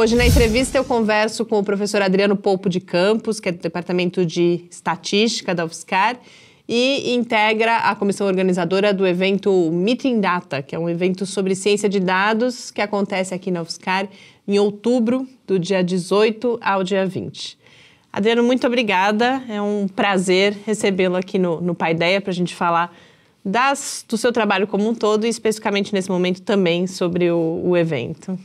Hoje, na entrevista, eu converso com o professor Adriano Polpo de Campos, que é do Departamento de Estatística da UFSCar e integra a comissão organizadora do evento Meeting Data, que é um evento sobre ciência de dados que acontece aqui na UFSCar em outubro, do dia 18 ao dia 20. Adriano, muito obrigada. É um prazer recebê-lo aqui no Paideia para a gente falar do seu trabalho como um todo e especificamente nesse momento também sobre o evento.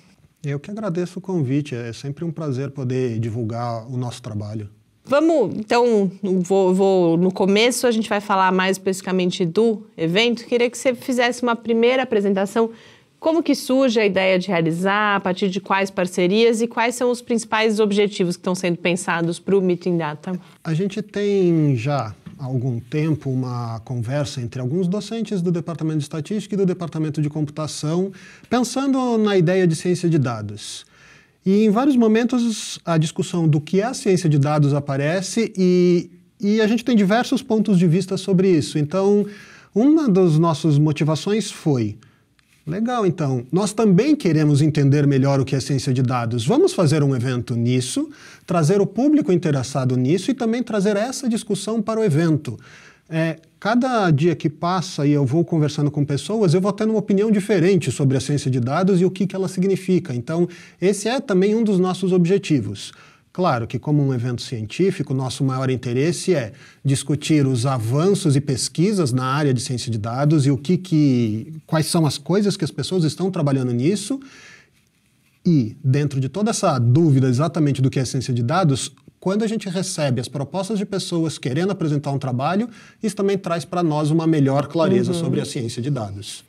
Eu que agradeço o convite. É sempre um prazer poder divulgar o nosso trabalho. Vamos, então, no começo a gente vai falar mais especificamente do evento. Queria que você fizesse uma primeira apresentação. Como que surge a ideia de realizar, a partir de quais parcerias e quais são os principais objetivos que estão sendo pensados para o Meeting Data? A gente tem já há algum tempo uma conversa entre alguns docentes do Departamento de Estatística e do Departamento de Computação, pensando na ideia de ciência de dados. E em vários momentos a discussão do que é a ciência de dados aparece e a gente tem diversos pontos de vista sobre isso. Então, uma das nossas motivações foi: legal, então, nós também queremos entender melhor o que é ciência de dados. Vamos fazer um evento nisso, trazer o público interessado nisso e também trazer essa discussão para o evento. Cada dia que passa e eu vou conversando com pessoas, eu vou tendo uma opinião diferente sobre a ciência de dados e o que ela significa. Então, esse é também um dos nossos objetivos. Claro que, como um evento científico, nosso maior interesse é discutir os avanços e pesquisas na área de ciência de dados e quais são as coisas que as pessoas estão trabalhando nisso. E, dentro de toda essa dúvida exatamente do que é ciência de dados, quando a gente recebe as propostas de pessoas querendo apresentar um trabalho, isso também traz para nós uma melhor clareza sobre a ciência de dados.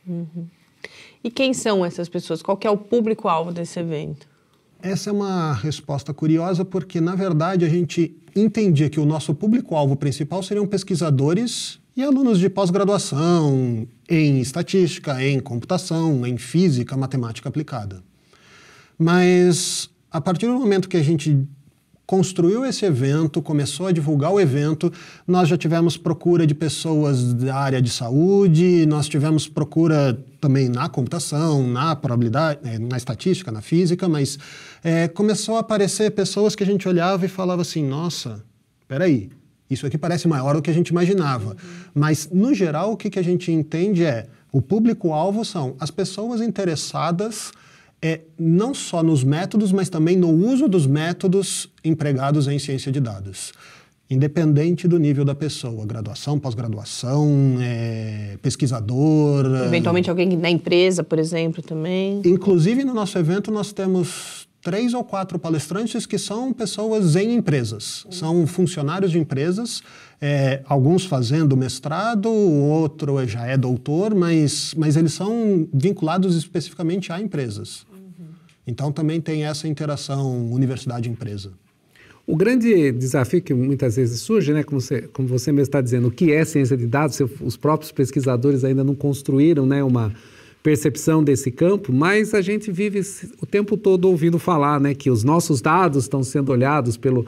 E quem são essas pessoas? Qual que é o público-alvo desse evento? Essa é uma resposta curiosa porque, na verdade, a gente entendia que o nosso público-alvo principal seriam pesquisadores e alunos de pós-graduação em estatística, em computação, em física, matemática aplicada. Mas, a partir do momento que a gente construiu esse evento, começou a divulgar o evento, nós já tivemos procura de pessoas da área de saúde, nós tivemos procura também na computação, na probabilidade, na estatística, na física, mas começou a aparecer pessoas que a gente olhava e falava assim, nossa, peraí, isso aqui parece maior do que a gente imaginava. Mas, no geral, o que a gente entende é, o público-alvo são as pessoas interessadas não só nos métodos, mas também no uso dos métodos empregados em ciência de dados. Independente do nível da pessoa, graduação, pós-graduação, pesquisador... Eventualmente alguém da empresa, por exemplo, também. Inclusive, no nosso evento, nós temos 3 ou 4 palestrantes que são pessoas em empresas. São funcionários de empresas, alguns fazendo mestrado, outro já é doutor, mas eles são vinculados especificamente a empresas. Então, também tem essa interação universidade-empresa. O grande desafio que muitas vezes surge, né, como você mesmo está dizendo, o que é ciência de dados, os próprios pesquisadores ainda não construíram, né, uma percepção desse campo, mas a gente vive o tempo todo ouvindo falar, né, que os nossos dados estão sendo olhados pelo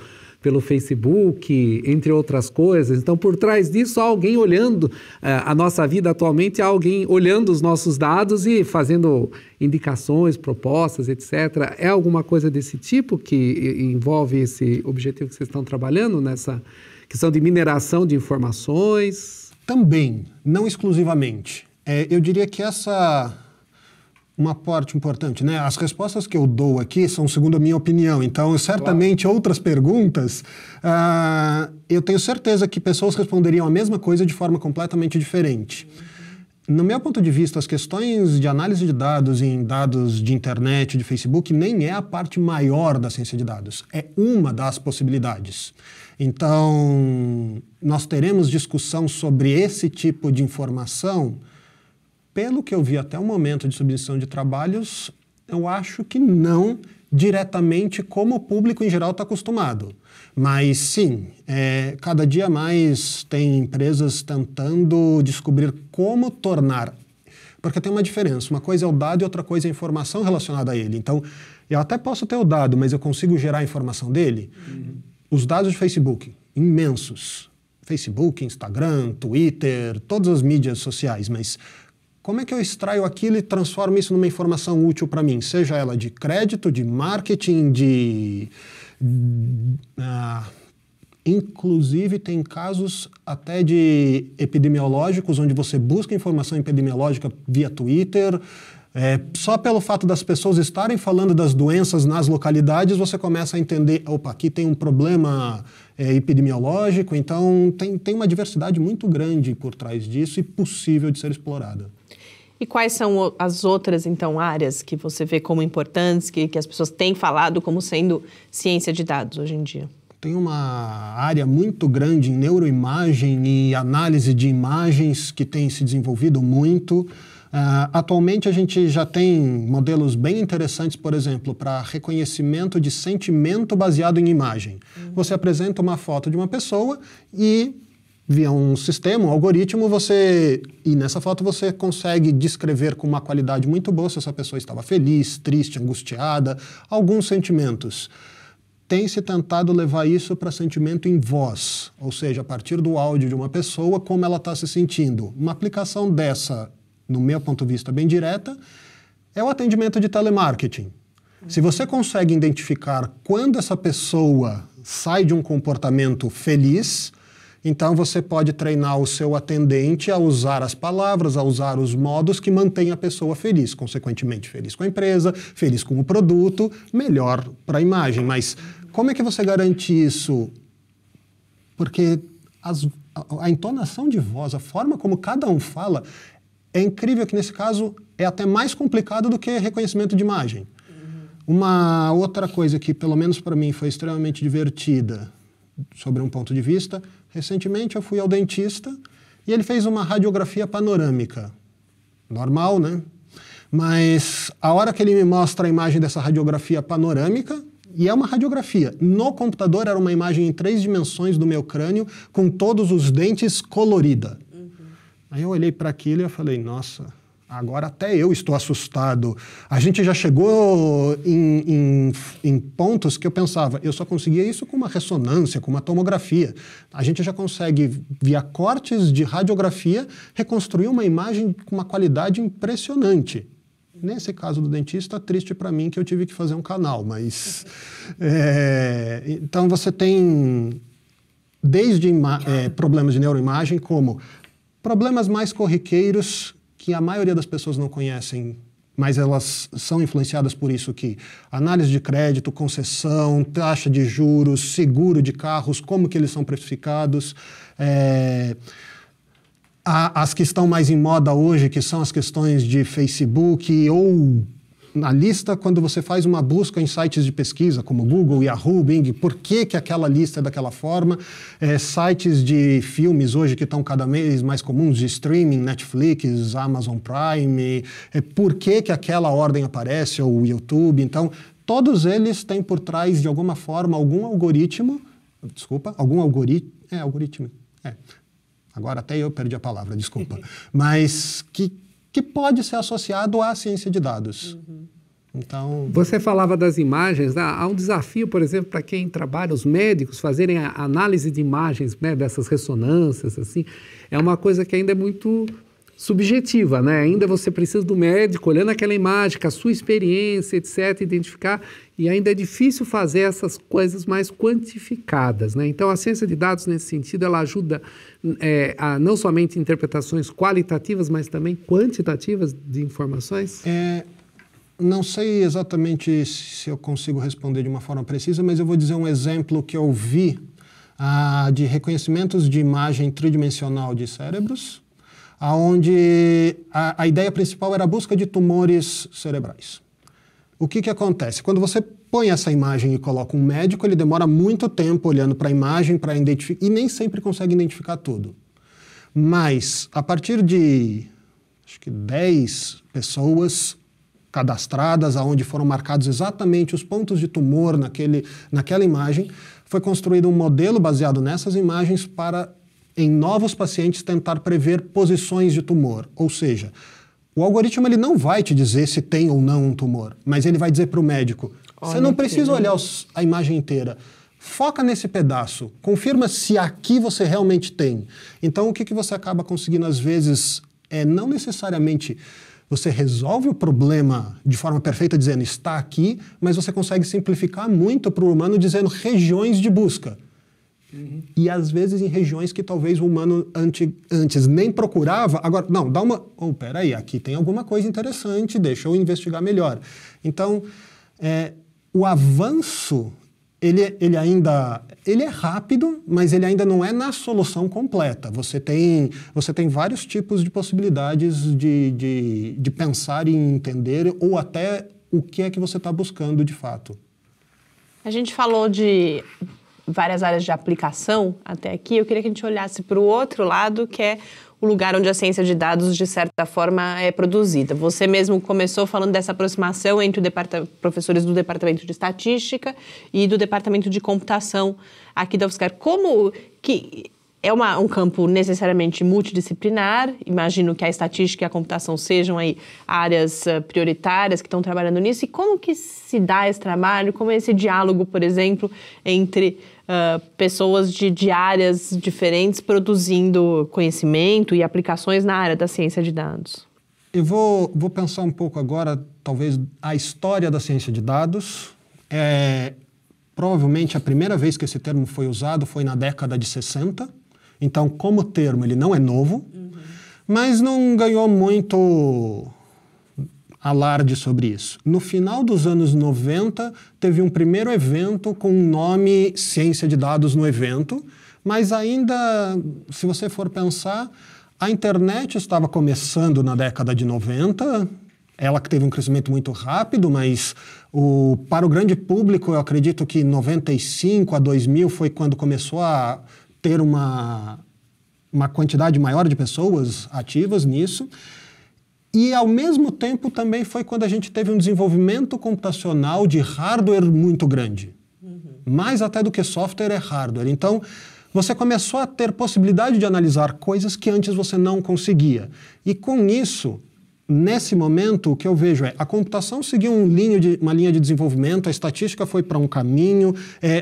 Facebook, entre outras coisas. Então, por trás disso, há alguém olhando a nossa vida atualmente, há alguém olhando os nossos dados e fazendo indicações, propostas, etc. É alguma coisa desse tipo que envolve esse objetivo que vocês estão trabalhando nessa questão de mineração de informações? Também, não exclusivamente. Eu diria que essa... Uma parte importante, né? As respostas que eu dou aqui são segundo a minha opinião. Então, certamente, claro, outras perguntas, eu tenho certeza que pessoas responderiam a mesma coisa de forma completamente diferente. No meu ponto de vista, as questões de análise de dados em dados de internet, de Facebook, nem é a parte maior da ciência de dados. É uma das possibilidades. Então, nós teremos discussão sobre esse tipo de informação. Pelo que eu vi até o momento de submissão de trabalhos, eu acho que não diretamente como o público em geral está acostumado. Mas sim, cada dia mais tem empresas tentando descobrir como tornar. Porque tem uma diferença, uma coisa é o dado e outra coisa é a informação relacionada a ele. Então, eu até posso ter o dado, mas eu consigo gerar a informação dele? Os dados de Facebook, imensos. Facebook, Instagram, Twitter, todas as mídias sociais, mas... Como é que eu extraio aquilo e transformo isso numa informação útil para mim? Seja ela de crédito, de marketing, de... Inclusive, tem casos até de epidemiológicos, onde você busca informação epidemiológica via Twitter. Só pelo fato das pessoas estarem falando das doenças nas localidades, você começa a entender, opa, aqui tem um problema epidemiológico. Então, tem uma diversidade muito grande por trás disso e possível de ser explorada. E quais são as outras, então, áreas que você vê como importantes, que as pessoas têm falado como sendo ciência de dados hoje em dia? Tem uma área muito grande em neuroimagem e análise de imagens que tem se desenvolvido muito. Atualmente, a gente já tem modelos bem interessantes, por exemplo, para reconhecimento de sentimento baseado em imagem. Você apresenta uma foto de uma pessoa e... via um sistema, um algoritmo, e nessa foto você consegue descrever com uma qualidade muito boa se essa pessoa estava feliz, triste, angustiada, alguns sentimentos. Tem-se tentado levar isso para sentimento em voz, ou seja, a partir do áudio de uma pessoa, como ela está se sentindo. Uma aplicação dessa, no meu ponto de vista bem direta, é o atendimento de telemarketing. Se você consegue identificar quando essa pessoa sai de um comportamento feliz... então, você pode treinar o seu atendente a usar as palavras, a usar os modos que mantêm a pessoa feliz. Consequentemente, feliz com a empresa, feliz com o produto, melhor para a imagem. Mas como é que você garante isso? Porque a entonação de voz, a forma como cada um fala, é incrível que, nesse caso, é até mais complicado do que reconhecimento de imagem. Uma outra coisa que, pelo menos para mim, foi extremamente divertida, sobre um ponto de vista... recentemente eu fui ao dentista e ele fez uma radiografia panorâmica. Normal, né? Mas a hora que ele me mostra a imagem dessa radiografia panorâmica, e é uma radiografia, no computador era uma imagem em 3 dimensões do meu crânio, com todos os dentes colorida. Aí eu olhei para aquilo e eu falei, nossa, agora até eu estou assustado. A gente já chegou em pontos que eu pensava, eu só conseguia isso com uma ressonância, com uma tomografia. A gente já consegue, via cortes de radiografia, reconstruir uma imagem com uma qualidade impressionante. Nesse caso do dentista, triste para mim que eu tive que fazer um canal, mas... então você tem desde problemas de neuroimagem, como problemas mais corriqueiros que a maioria das pessoas não conhecem, mas elas são influenciadas por isso, que análise de crédito, concessão, taxa de juros, seguro de carros, como que eles são precificados. As que estão mais em moda hoje, que são as questões de Facebook ou na lista, quando você faz uma busca em sites de pesquisa, como Google, Yahoo, Bing, por que aquela lista é daquela forma? Sites de filmes hoje que estão cada vez mais comuns, de streaming, Netflix, Amazon Prime, por que aquela ordem aparece, ou YouTube. Então, todos eles têm por trás, de alguma forma, algum algoritmo, agora até eu perdi a palavra, desculpa, mas que pode ser associado à ciência de dados. Então... você falava das imagens, né? Há um desafio, por exemplo, para quem trabalha, os médicos, fazerem a análise de imagens, né? Dessas ressonâncias, assim, é uma coisa que ainda é muito subjetiva, né? Ainda você precisa do médico olhando aquela imagem, com a sua experiência, etc., identificar, e ainda é difícil fazer essas coisas mais quantificadas, né? Então, a ciência de dados, nesse sentido, ela ajuda a não somente interpretações qualitativas, mas também quantitativas de informações? Não sei exatamente se eu consigo responder de uma forma precisa, mas eu vou dizer um exemplo que eu vi de reconhecimentos de imagem tridimensional de cérebros, onde a ideia principal era a busca de tumores cerebrais. O que acontece? Quando você põe essa imagem e coloca um médico, ele demora muito tempo olhando para a imagem, para identificar, e nem sempre consegue identificar tudo. Mas, a partir de, acho que 10 pessoas cadastradas, onde foram marcados exatamente os pontos de tumor naquela imagem, foi construído um modelo baseado nessas imagens para... em novos pacientes tentar prever posições de tumor. Ou seja, o algoritmo ele não vai te dizer se tem ou não um tumor, mas ele vai dizer para o médico, você não precisa olhar a imagem inteira, foca nesse pedaço, confirma se aqui você realmente tem. Então, o que você acaba conseguindo, às vezes, não necessariamente você resolve o problema de forma perfeita dizendo está aqui, mas você consegue simplificar muito para o humano dizendo regiões de busca. Uhum. E às vezes em regiões que talvez o humano antes nem procurava, agora, não, dá uma... Oh, peraí, aqui tem alguma coisa interessante, deixa eu investigar melhor. Então, o avanço, ele é rápido, mas ele ainda não é na solução completa. Você tem vários tipos de possibilidades de pensar e entender, ou até o que é que você está buscando de fato. A gente falou de várias áreas de aplicação até aqui, eu queria que a gente olhasse para o outro lado, que é o lugar onde a ciência de dados, de certa forma, é produzida. Você mesmo começou falando dessa aproximação entre professores do Departamento de Estatística e do Departamento de Computação aqui da UFSCar. Como que é um campo necessariamente multidisciplinar, imagino que a estatística e a computação sejam aí áreas prioritárias que estão trabalhando nisso, e como que se dá esse trabalho, como é esse diálogo, por exemplo, entre pessoas de áreas diferentes produzindo conhecimento e aplicações na área da ciência de dados? Eu vou pensar um pouco agora, talvez, a história da ciência de dados. Provavelmente a primeira vez que esse termo foi usado foi na década de 60, então, como termo, ele não é novo, uhum, mas não ganhou muito alarde sobre isso. No final dos anos 90, teve um primeiro evento com o nome Ciência de Dados no Evento, mas ainda, se você for pensar, a internet estava começando na década de 90, ela que teve um crescimento muito rápido, mas para o grande público, eu acredito que 95 a 2000 foi quando começou a ter uma quantidade maior de pessoas ativas nisso. E, ao mesmo tempo, também foi quando a gente teve um desenvolvimento computacional de hardware muito grande. Uhum. Mais até do que software é hardware. Então, você começou a ter possibilidade de analisar coisas que antes você não conseguia. E, com isso, nesse momento, o que eu vejo é a computação seguiu uma linha de desenvolvimento, a estatística foi para um caminho,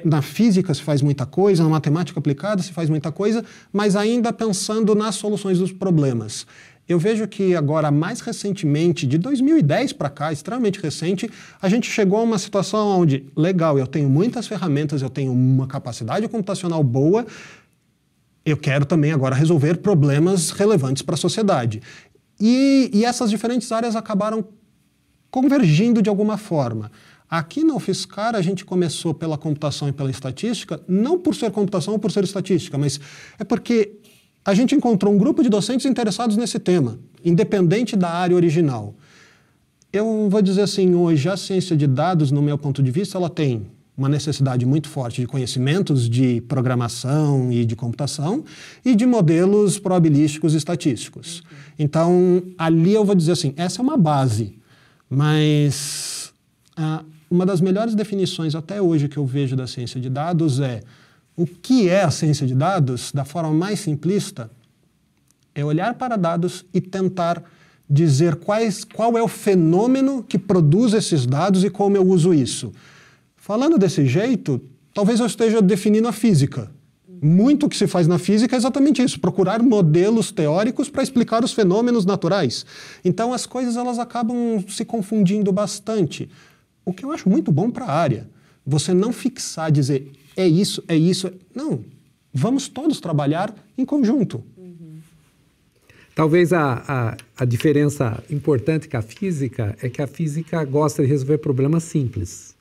na física se faz muita coisa, na matemática aplicada se faz muita coisa, mas ainda pensando nas soluções dos problemas. Eu vejo que agora, mais recentemente, de 2010 para cá, extremamente recente, a gente chegou a uma situação onde, legal, eu tenho muitas ferramentas, eu tenho uma capacidade computacional boa, eu quero também agora resolver problemas relevantes para a sociedade. E essas diferentes áreas acabaram convergindo de alguma forma. Aqui na UFSCar, a gente começou pela computação e pela estatística, não por ser computação ou por ser estatística, mas é porque a gente encontrou um grupo de docentes interessados nesse tema, independente da área original. Eu vou dizer assim, hoje a ciência de dados, no meu ponto de vista, ela tem uma necessidade muito forte de conhecimentos de programação e de computação e de modelos probabilísticos e estatísticos. Então, ali eu vou dizer assim, essa é uma base, mas uma das melhores definições até hoje que eu vejo da ciência de dados é o que é a ciência de dados, da forma mais simplista, é olhar para dados e tentar dizer qual é o fenômeno que produz esses dados e como eu uso isso. Falando desse jeito, talvez eu esteja definindo a física. Muito que se faz na física é exatamente isso, procurar modelos teóricos para explicar os fenômenos naturais. Então, as coisas elas acabam se confundindo bastante. O que eu acho muito bom para a área. Você não fixar, dizer, é isso... Não, vamos todos trabalhar em conjunto. Uhum. Talvez a diferença importante com a física é que a física gosta de resolver problemas simples.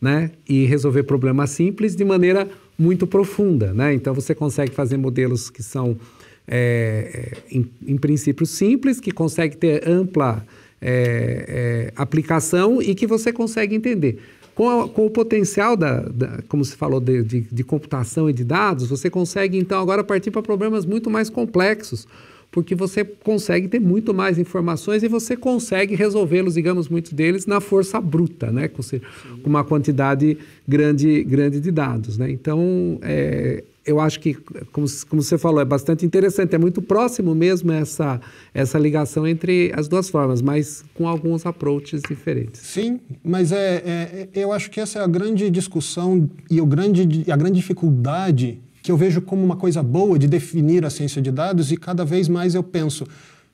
Né? E resolver problemas simples de maneira muito profunda, né? Então, você consegue fazer modelos que são, em princípio, simples, que consegue ter ampla aplicação e que você consegue entender. Com o potencial, como se falou, de computação e de dados, você consegue, então, agora partir para problemas muito mais complexos, porque você consegue ter muito mais informações e você consegue resolvê-los, digamos, muitos deles, na força bruta, né? Com uma quantidade grande de dados, né? Então, eu acho que, como você falou, é bastante interessante, é muito próximo mesmo essa ligação entre as duas formas, mas com alguns approaches diferentes. Sim, mas eu acho que essa é a grande discussão e a grande dificuldade que eu vejo como uma coisa boa de definir a ciência de dados e cada vez mais eu penso,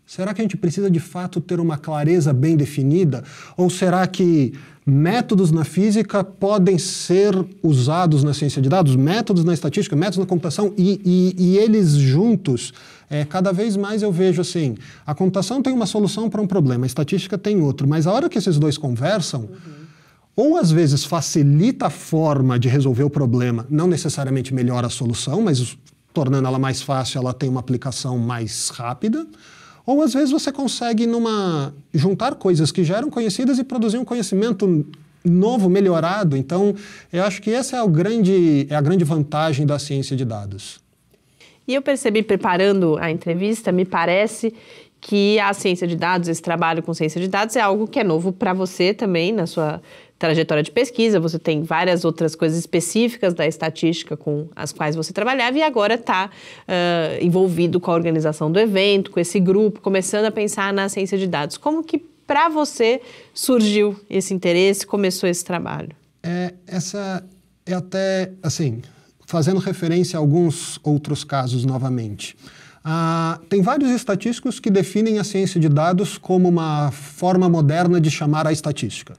Será que a gente precisa de fato ter uma clareza bem definida? Ou será que métodos na física podem ser usados na ciência de dados, métodos na estatística, métodos na computação e eles juntos? Cada vez mais eu vejo assim, a computação tem uma solução para um problema, a estatística tem outro, mas a hora que esses dois conversam, ou às vezes facilita a forma de resolver o problema, não necessariamente melhora a solução, mas tornando ela mais fácil, ela tem uma aplicação mais rápida. Ou, às vezes, você consegue juntar coisas que já eram conhecidas e produzir um conhecimento novo, melhorado. Então, eu acho que essa é a grande vantagem da ciência de dados. E eu percebi, preparando a entrevista, me parece que a ciência de dados, esse trabalho com ciência de dados, é algo que é novo para você também, na sua trajetória de pesquisa. Você tem várias outras coisas específicas da estatística com as quais você trabalhava e agora está envolvido com a organização do evento, com esse grupo, começando a pensar na ciência de dados. Como que para você surgiu esse interesse, começou esse trabalho? Essa é até, assim, fazendo referência a alguns outros casos novamente. Tem vários estatísticos que definem a ciência de dados como uma forma moderna de chamar a estatística.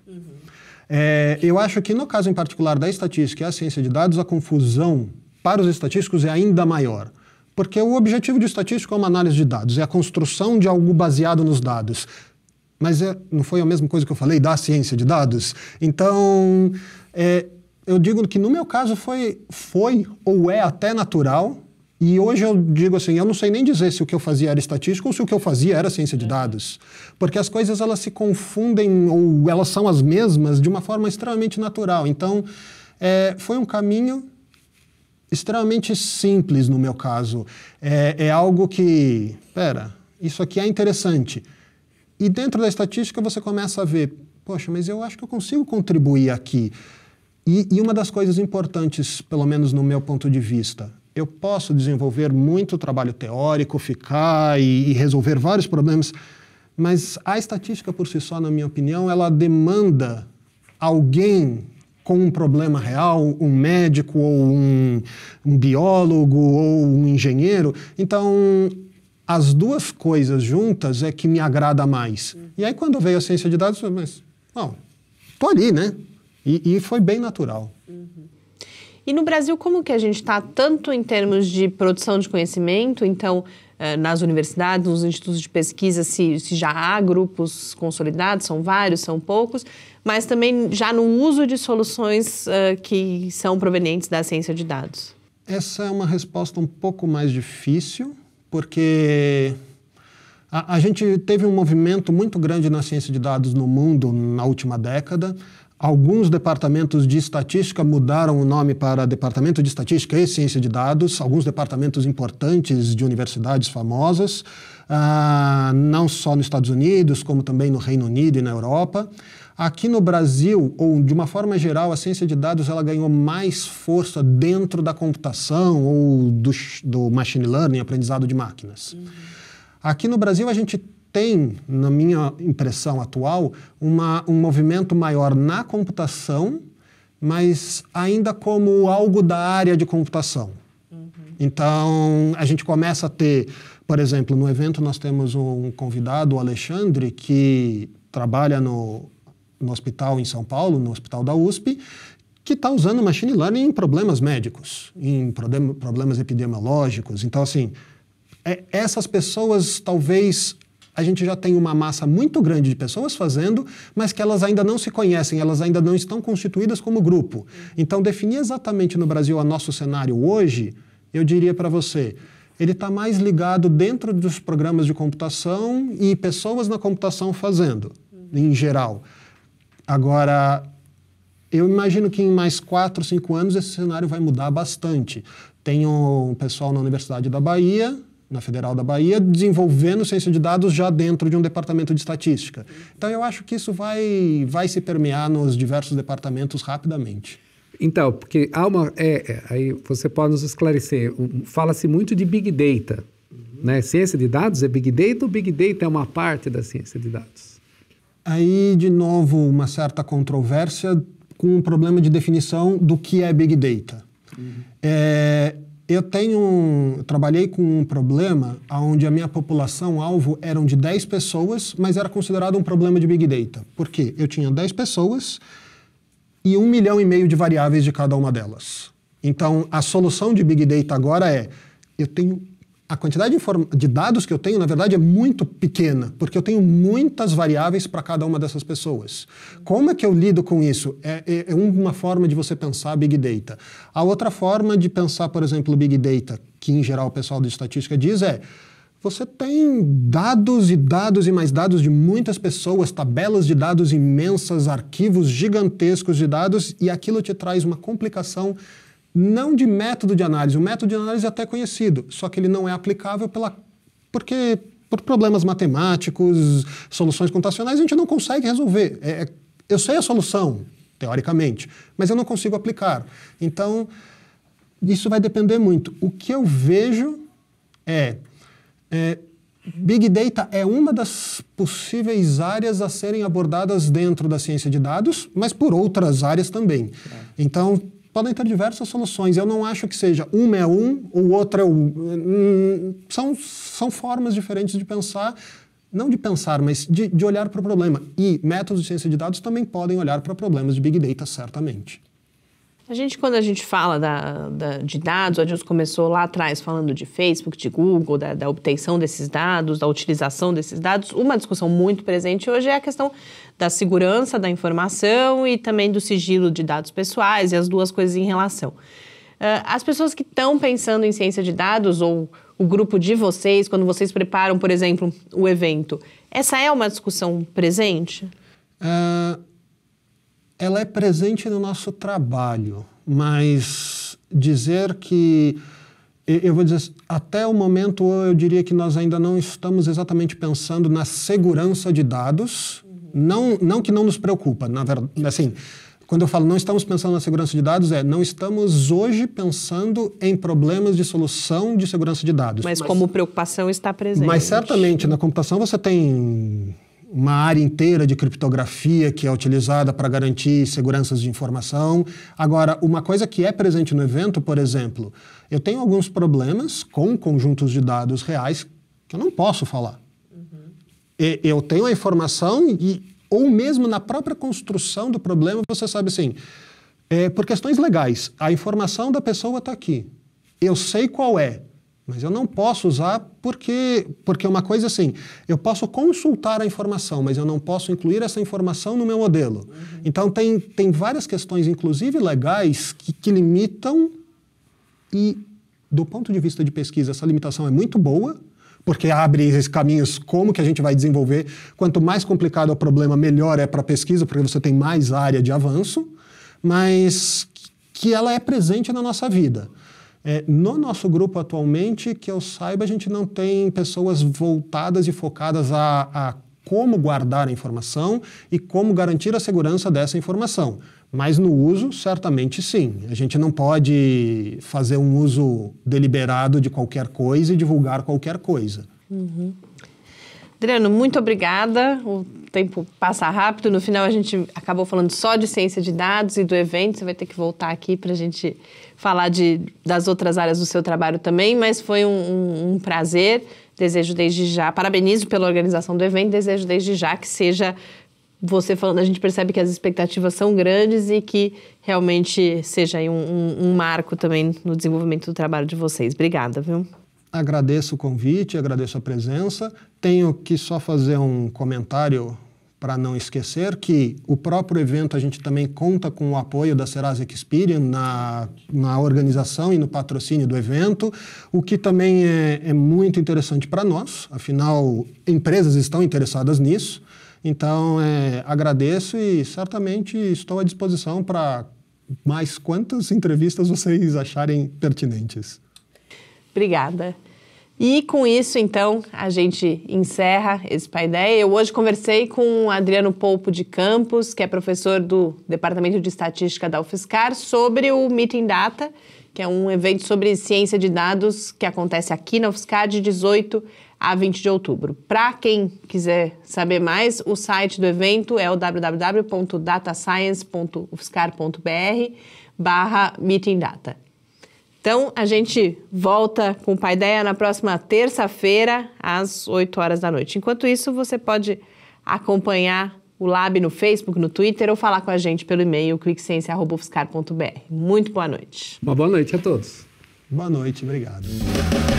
Eu acho que no caso em particular da estatística e a ciência de dados, a confusão para os estatísticos é ainda maior. Porque o objetivo do estatístico é uma análise de dados, é a construção de algo baseado nos dados. Mas não foi a mesma coisa que eu falei da ciência de dados? Então, eu digo que no meu caso foi ou é até natural. E hoje eu digo assim, eu não sei nem dizer se o que eu fazia era estatística ou se o que eu fazia era ciência de dados. Porque as coisas elas se confundem ou elas são as mesmas de uma forma extremamente natural. Então, foi um caminho extremamente simples no meu caso. É algo que, isso aqui é interessante. E dentro da estatística você começa a ver, poxa, mas eu acho que eu consigo contribuir aqui. E uma das coisas importantes, pelo menos no meu ponto de vista, eu posso desenvolver muito trabalho teórico, ficar e resolver vários problemas, mas a estatística por si só, na minha opinião, ela demanda alguém com um problema real, um médico ou um biólogo ou um engenheiro. Então, as duas coisas juntas é que me agrada mais. E aí, quando veio a ciência de dados, tô ali, né? E foi bem natural. E no Brasil, como que a gente está tanto em termos de produção de conhecimento, então nas universidades, nos institutos de pesquisa, se já há grupos consolidados, são vários, são poucos, mas também já no uso de soluções que são provenientes da ciência de dados? Essa é uma resposta um pouco mais difícil, porque a gente teve um movimento muito grande na ciência de dados no mundo na última década. Alguns departamentos de estatística mudaram o nome para Departamento de Estatística e Ciência de Dados, alguns departamentos importantes de universidades famosas, não só nos Estados Unidos, como também no Reino Unido e na Europa. Aqui no Brasil, ou de uma forma geral, a ciência de dados ela ganhou mais força dentro da computação ou do machine learning, aprendizado de máquinas. Aqui no Brasil, a gente tem, na minha impressão atual, um movimento maior na computação, mas ainda como algo da área de computação. Então, a gente começa a ter, por exemplo, no evento nós temos um convidado, o Alexandre, que trabalha no hospital em São Paulo, no hospital da USP, que está usando machine learning em problemas médicos, em problemas epidemiológicos. Então, assim, essas pessoas talvez... A gente já tem uma massa muito grande de pessoas fazendo, mas que elas ainda não se conhecem, elas ainda não estão constituídas como grupo. Então, definir exatamente no Brasil o nosso cenário hoje, eu diria para você, ele está mais ligado dentro dos programas de computação e pessoas na computação fazendo, em geral. Agora, eu imagino que em mais 4 ou 5 anos esse cenário vai mudar bastante. Tem um pessoal na Universidade da Bahia, na Federal da Bahia, desenvolvendo ciência de dados já dentro de um departamento de estatística. Então, eu acho que isso vai se permear nos diversos departamentos rapidamente. Então, porque há uma... aí você pode nos esclarecer. Fala-se muito de Big Data, né? Ciência de dados é Big Data ou Big Data é uma parte da ciência de dados? Aí, de novo, uma certa controvérsia com um problema de definição do que é Big Data. Eu trabalhei com um problema onde a minha população-alvo eram de 10 pessoas, mas era considerado um problema de Big Data. Por quê? Eu tinha 10 pessoas e 1,5 milhão de variáveis de cada uma delas. Então, a solução de Big Data agora é, a quantidade de dados que eu tenho, na verdade, é muito pequena, porque eu tenho muitas variáveis para cada uma dessas pessoas. Como é que eu lido com isso? É uma forma de você pensar Big Data. A outra forma de pensar, por exemplo, Big Data, que em geral o pessoal de estatística diz, é você tem dados e dados e mais dados de muitas pessoas, tabelas de dados imensas, arquivos gigantescos de dados, e aquilo te traz uma complicação não de método de análise. O método de análise é até conhecido, só que ele não é aplicável por problemas matemáticos, soluções computacionais, a gente não consegue resolver. Eu sei a solução, teoricamente, mas eu não consigo aplicar. Então, isso vai depender muito. O que eu vejo é Big Data é uma das possíveis áreas a serem abordadas dentro da ciência de dados, mas por outras áreas também. Então, podem ter diversas soluções. Eu não acho que seja uma é um, o outro é o... São formas diferentes de pensar, não de pensar, mas de olhar para o problema. E métodos de ciência de dados também podem olhar para problemas de Big Data, certamente. Quando a gente fala de dados, a gente começou lá atrás falando de Facebook, de Google, da obtenção desses dados, da utilização desses dados. Uma discussão muito presente hoje é a questão da segurança da informação e também do sigilo de dados pessoais, e as duas coisas em relação. As pessoas que estão pensando em ciência de dados, ou o grupo de vocês, quando vocês preparam, por exemplo, o evento, essa é uma discussão presente? Ela é presente no nosso trabalho, mas dizer que, eu vou dizer, até o momento eu diria que nós ainda não estamos exatamente pensando na segurança de dados, não que não nos preocupa, na verdade, assim, quando eu falo não estamos pensando na segurança de dados, não estamos hoje pensando em problemas de solução de segurança de dados. Mas como preocupação está presente. Mas certamente, na computação você tem uma área inteira de criptografia que é utilizada para garantir seguranças de informação. Agora, uma coisa que é presente no evento, por exemplo, eu tenho alguns problemas com conjuntos de dados reais que eu não posso falar. Eu tenho a informação ou mesmo na própria construção do problema, você sabe assim, por questões legais, a informação da pessoa está aqui. Eu sei qual é. Mas eu não posso usar porque uma coisa assim, eu posso consultar a informação, mas eu não posso incluir essa informação no meu modelo. Então, tem várias questões, inclusive legais, que limitam e, do ponto de vista de pesquisa, essa limitação é muito boa, porque abre esses caminhos como que a gente vai desenvolver. Quanto mais complicado é o problema, melhor é para a pesquisa, porque você tem mais área de avanço, mas que ela é presente na nossa vida. No nosso grupo atualmente, que eu saiba, a gente não tem pessoas voltadas e focadas a como guardar a informação e como garantir a segurança dessa informação. Mas no uso, certamente sim. A gente não pode fazer um uso deliberado de qualquer coisa e divulgar qualquer coisa. Adriano, muito obrigada. O tempo passa rápido. No final, a gente acabou falando só de ciência de dados e do evento. Você vai ter que voltar aqui para a gente falar das outras áreas do seu trabalho também, mas foi um prazer. Desejo desde já, parabenizo pela organização do evento, desejo desde já que seja você falando, a gente percebe que as expectativas são grandes e que realmente seja aí um marco também no desenvolvimento do trabalho de vocês. Obrigada, viu? Agradeço o convite, agradeço a presença. Tenho que só fazer um comentário para não esquecer que o próprio evento a gente também conta com o apoio da Serasa Experian na organização e no patrocínio do evento, o que também é muito interessante para nós, afinal, empresas estão interessadas nisso. Então, agradeço e certamente estou à disposição para mais quantas entrevistas vocês acharem pertinentes. Obrigada. E com isso, então, a gente encerra esse Paideia. Eu hoje conversei com o Adriano Polpo de Campos, que é professor do Departamento de Estatística da UFSCar, sobre o Meeting Data, que é um evento sobre ciência de dados que acontece aqui na UFSCar de 18 a 20 de outubro. Para quem quiser saber mais, o site do evento é o www.datascience.ufscar.br/meetingdata. Então, a gente volta com o Paideia na próxima terça-feira, às 8 horas da noite. Enquanto isso, você pode acompanhar o Lab no Facebook, no Twitter ou falar com a gente pelo e-mail cliqueciência@ofuscar.br. Muito boa noite. Uma boa noite a todos. Boa noite, obrigado.